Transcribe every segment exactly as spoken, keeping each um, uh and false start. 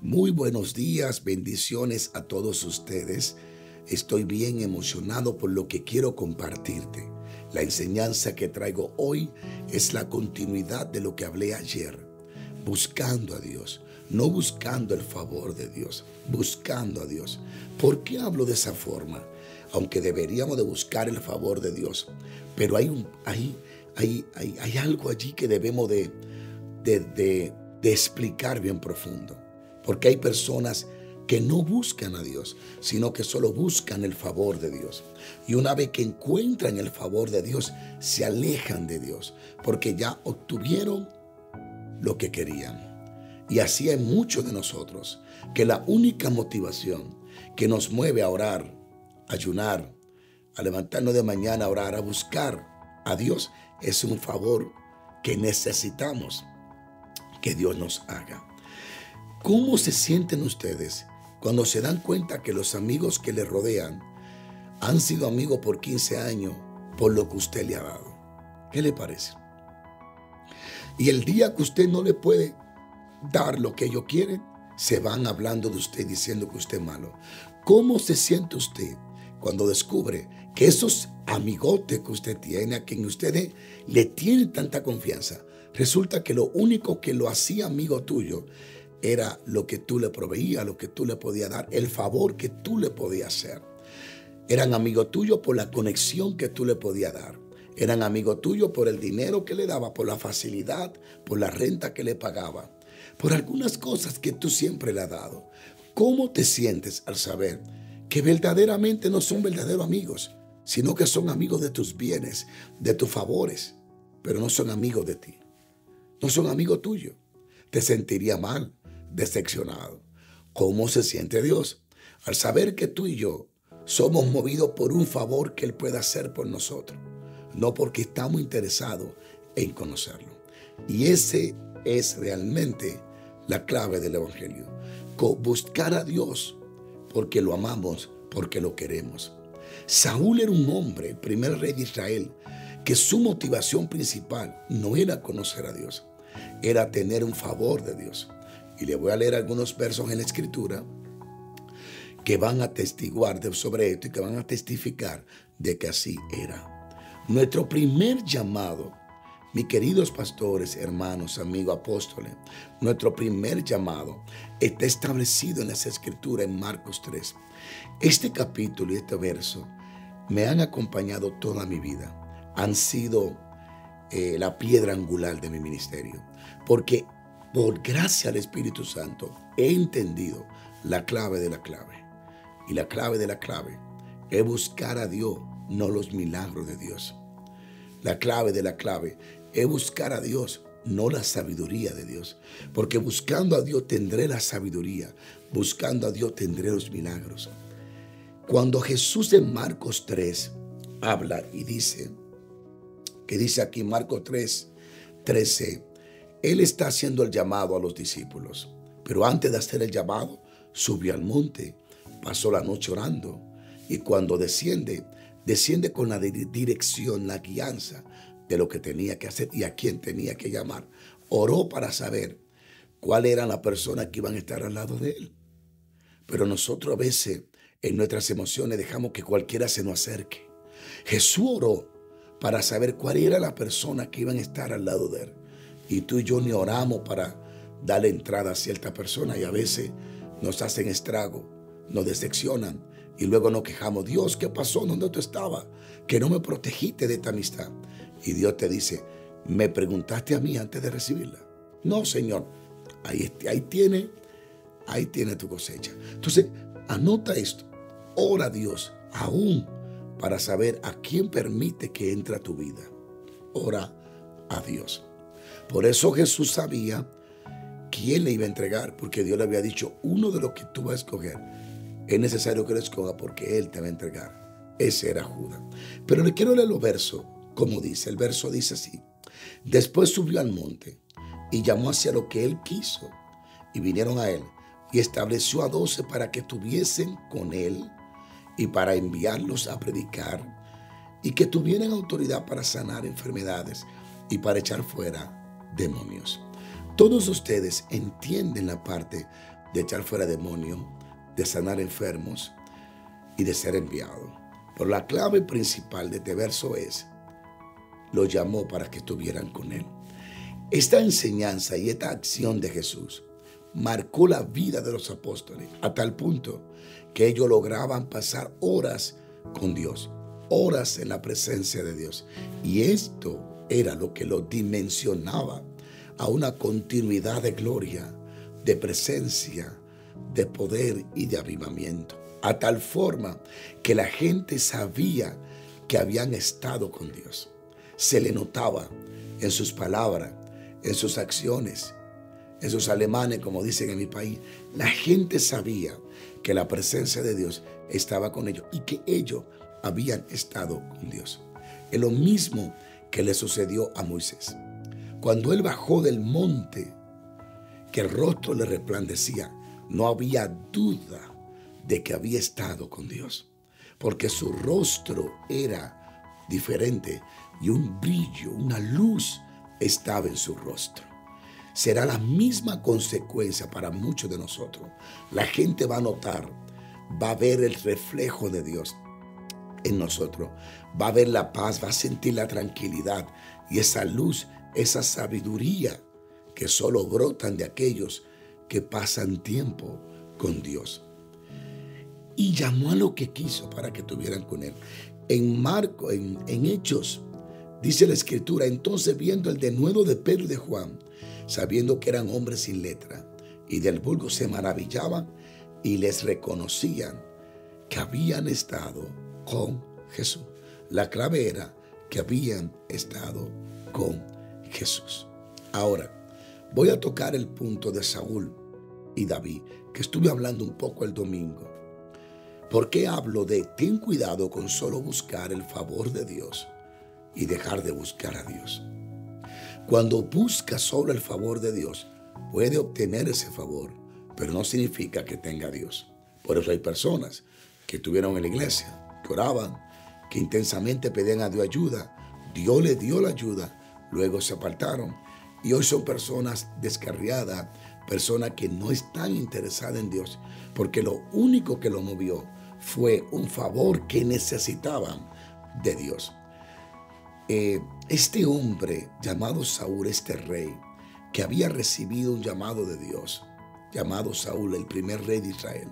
Muy buenos días, bendiciones a todos ustedes. Estoy bien emocionado por lo que quiero compartirte. La enseñanza que traigo hoy es la continuidad de lo que hablé ayer. Buscando a Dios, no buscando el favor de Dios, buscando a Dios. ¿Por qué hablo de esa forma? Aunque deberíamos de buscar el favor de Dios, pero hay, un, hay, hay, hay, hay algo allí que debemos de, de, de, de explicar bien profundo. Porque hay personas que no buscan a Dios, sino que solo buscan el favor de Dios. Y una vez que encuentran el favor de Dios, se alejan de Dios, porque ya obtuvieron lo que querían. Y así hay muchos de nosotros, que la única motivación que nos mueve a orar, a ayunar, a levantarnos de mañana a orar, a buscar a Dios, es un favor que necesitamos que Dios nos haga. ¿Cómo se sienten ustedes cuando se dan cuenta que los amigos que les rodean han sido amigos por quince años por lo que usted le ha dado? ¿Qué le parece? Y el día que usted no le puede dar lo que ellos quieren, se van hablando de usted, diciendo que usted es malo. ¿Cómo se siente usted cuando descubre que esos amigotes que usted tiene, a quien ustedes le tienen tanta confianza, resulta que lo único que lo hacía amigo tuyo era lo que tú le proveías, lo que tú le podías dar, el favor que tú le podías hacer? Eran amigos tuyos por la conexión que tú le podías dar. Eran amigos tuyos por el dinero que le daba, por la facilidad, por la renta que le pagaba, por algunas cosas que tú siempre le has dado. ¿Cómo te sientes al saber que verdaderamente no son verdaderos amigos, sino que son amigos de tus bienes, de tus favores, pero no son amigos de ti? No son amigos tuyos. Te sentiría mal, decepcionado. ¿Cómo se siente Dios al saber que tú y yo somos movidos por un favor que Él puede hacer por nosotros, no porque estamos interesados en conocerlo? Y ese es realmente la clave del Evangelio. Buscar a Dios porque lo amamos, porque lo queremos. Saúl era un hombre, el primer rey de Israel, que su motivación principal no era conocer a Dios, era tener un favor de Dios. Y le voy a leer algunos versos en la Escritura que van a testiguar sobre esto y que van a testificar de que así era. Nuestro primer llamado, mis queridos pastores, hermanos, amigos, apóstoles, nuestro primer llamado está establecido en las Escrituras en Marcos tres. Este capítulo y este verso me han acompañado toda mi vida. Han sido eh, la piedra angular de mi ministerio, porque por gracia al Espíritu Santo he entendido la clave de la clave. Y la clave de la clave es buscar a Dios, no los milagros de Dios. La clave de la clave es buscar a Dios, no la sabiduría de Dios. Porque buscando a Dios tendré la sabiduría. Buscando a Dios tendré los milagros. Cuando Jesús en Marcos tres habla y dice, que dice aquí Marcos tres, trece, Él está haciendo el llamado a los discípulos. Pero antes de hacer el llamado, subió al monte, pasó la noche orando. Y cuando desciende, desciende con la dirección, la guianza de lo que tenía que hacer y a quién tenía que llamar. Oró para saber cuáles eran las personas que iban a estar al lado de él. Pero nosotros a veces en nuestras emociones dejamos que cualquiera se nos acerque. Jesús oró para saber cuáles eran las personas que iban a estar al lado de él. Y tú y yo ni oramos para darle entrada a cierta persona y a veces nos hacen estrago, nos decepcionan. Y luego nos quejamos, Dios, ¿qué pasó? ¿Dónde tú estabas? Que no me protegiste de esta amistad. Y Dios te dice, ¿me preguntaste a mí antes de recibirla? No, Señor. Ahí, ahí tiene, ahí tiene tu cosecha. Entonces, anota esto. Ora a Dios, aún para saber a quién permite que entre a tu vida. Ora a Dios. Por eso Jesús sabía quién le iba a entregar, porque Dios le había dicho, uno de los que tú vas a escoger, es necesario que lo escoja porque Él te va a entregar. Ese era Judas. Pero le quiero leer los versos, como dice. El verso dice así. Después subió al monte y llamó hacia lo que Él quiso. Y vinieron a Él y estableció a doce para que estuviesen con Él y para enviarlos a predicar y que tuvieran autoridad para sanar enfermedades y para echar fuera demonios. Todos ustedes entienden la parte de echar fuera demonios, de sanar enfermos y de ser enviado. Pero la clave principal de este verso es, lo llamó para que estuvieran con él. Esta enseñanza y esta acción de Jesús marcó la vida de los apóstoles a tal punto que ellos lograban pasar horas con Dios, horas en la presencia de Dios. Y esto era lo que lo dimensionaba a una continuidad de gloria, de presencia, de poder y de avivamiento. A tal forma que la gente sabía que habían estado con Dios. Se le notaba en sus palabras, en sus acciones, en sus alemanes, como dicen en mi país. La gente sabía que la presencia de Dios estaba con ellos y que ellos habían estado con Dios. Es lo mismo que le sucedió a Moisés. Cuando él bajó del monte, que el rostro le resplandecía, no había duda de que había estado con Dios, porque su rostro era diferente y un brillo, una luz estaba en su rostro. Será la misma consecuencia para muchos de nosotros. La gente va a notar, va a ver el reflejo de Dios en nosotros, va a ver la paz, va a sentir la tranquilidad y esa luz, esa sabiduría que solo brotan de aquellos que pasan tiempo con Dios. Y llamó a lo que quiso para que estuvieran con él. En Marco, en, en Hechos, dice la Escritura, entonces viendo el denuedo de Pedro y de Juan, sabiendo que eran hombres sin letra, y del vulgo se maravillaban y les reconocían que habían estado con Jesús. La clave era que habían estado con Jesús. Ahora, voy a tocar el punto de Saúl y David, que estuve hablando un poco el domingo. ¿Por qué hablo de ten cuidado con solo buscar el favor de Dios y dejar de buscar a Dios? Cuando buscas solo el favor de Dios, puede obtener ese favor, pero no significa que tenga a Dios. Por eso hay personas que estuvieron en la iglesia, que oraban, que intensamente pedían a Dios ayuda. Dios les dio la ayuda, luego se apartaron. Y hoy son personas descarriadas, personas que no están interesadas en Dios, porque lo único que lo movió fue un favor que necesitaban de Dios. Eh, este hombre llamado Saúl, este rey, que había recibido un llamado de Dios, llamado Saúl, el primer rey de Israel,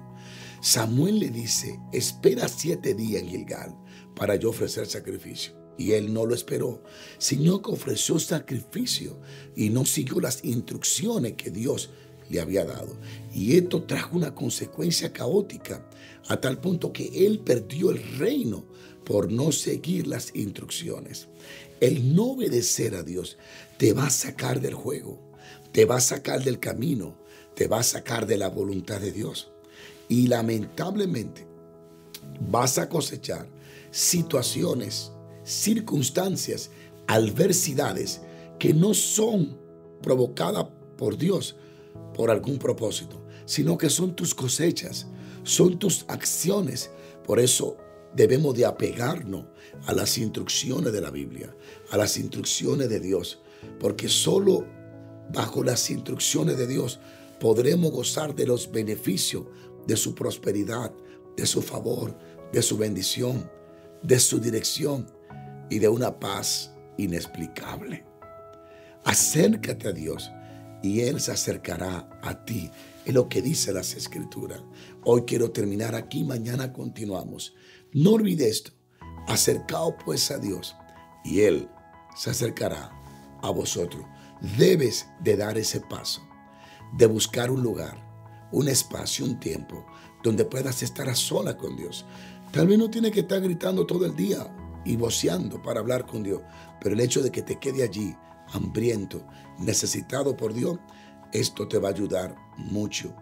Samuel le dice, espera siete días en Gilgal para yo ofrecer sacrificio. Y él no lo esperó, sino que ofreció sacrificio y no siguió las instrucciones que Dios le había dado. Y esto trajo una consecuencia caótica, a tal punto que él perdió el reino por no seguir las instrucciones. El no obedecer a Dios te va a sacar del juego, te va a sacar del camino, te va a sacar de la voluntad de Dios. Y lamentablemente vas a cosechar situaciones, circunstancias, adversidades que no son provocadas por Dios por algún propósito, sino que son tus cosechas, son tus acciones. Por eso debemos de apegarnos a las instrucciones de la Biblia, a las instrucciones de Dios, porque solo bajo las instrucciones de Dios podremos gozar de los beneficios de su prosperidad, de su favor, de su bendición, de su dirección y de una paz inexplicable. Acércate a Dios y Él se acercará a ti. Es lo que dice las Escrituras. Hoy quiero terminar aquí, mañana continuamos. No olvides esto. Acercaos pues a Dios y Él se acercará a vosotros. Debes de dar ese paso, de buscar un lugar, un espacio, un tiempo donde puedas estar a solas con Dios. Tal vez no tienes que estar gritando todo el día y voceando para hablar con Dios, pero el hecho de que te quede allí, hambriento, necesitado por Dios, esto te va a ayudar mucho.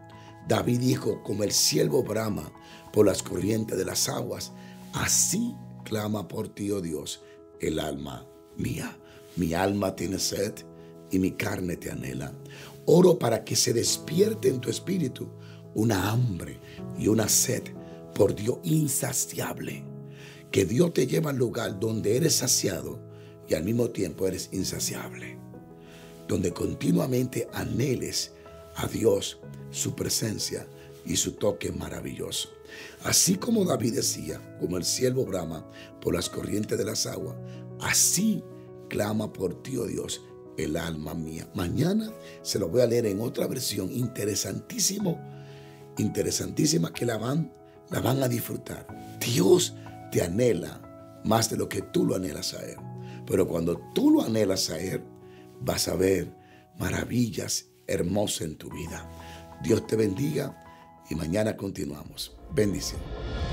David dijo, como el siervo brama por las corrientes de las aguas, así clama por ti, oh Dios, el alma mía. Mi alma tiene sed y mi carne te anhela. Oro para que se despierte en tu espíritu una hambre y una sed por Dios insaciable. Que Dios te lleva al lugar donde eres saciado y al mismo tiempo eres insaciable. Donde continuamente anheles a Dios, su presencia y su toque maravilloso. Así como David decía, como el siervo brama por las corrientes de las aguas, así clama por ti, oh Dios, el alma mía. Mañana se lo voy a leer en otra versión, interesantísimo, interesantísima, que la van, la van a disfrutar. Dios te anhela más de lo que tú lo anhelas a Él. Pero cuando tú lo anhelas a Él, vas a ver maravillas hermosas en tu vida. Dios te bendiga y mañana continuamos. Bendiciones.